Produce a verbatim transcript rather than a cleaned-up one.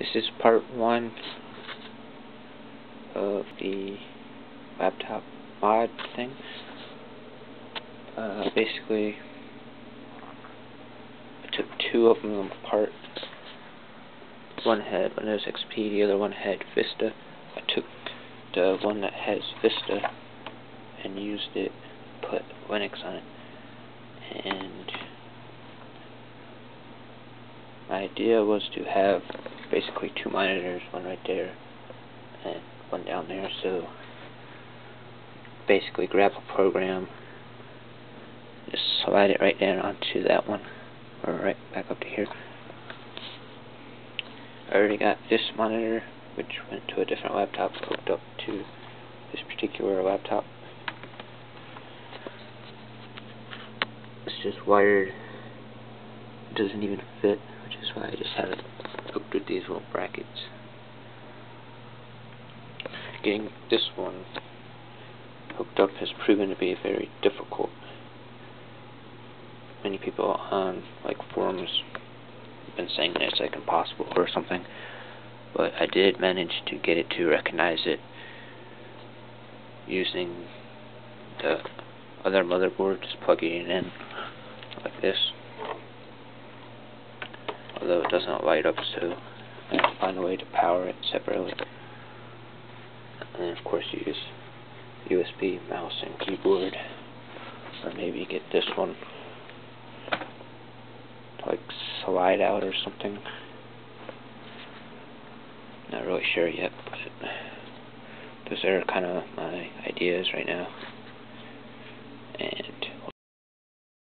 This is part one of the laptop mod thing. Uh, basically, I took two of them apart. One had Windows X P, the other one had Vista. I took the one that has Vista and used it, put Linux on it, and my idea was to have basically two monitors, one right there and one down there, so basically grab a program, just slide it right down onto that one, or right back up to here. I already got this monitor, which went to a different laptop, hooked up to this particular laptop. It's just wired, it doesn't even fit, which is why I just had it hooked with these little brackets. Getting this one hooked up has proven to be very difficult. Many people on like forums have been saying that it's like impossible or something, but I did manage to get it to recognize it using the other motherboard, just plugging it in like this. Although it doesn't light up, so I have to find a way to power it separately. And then of course you use U S B, mouse, and keyboard, or maybe get this one to, like, slide out or something. Not really sure yet, but those are kind of my ideas right now.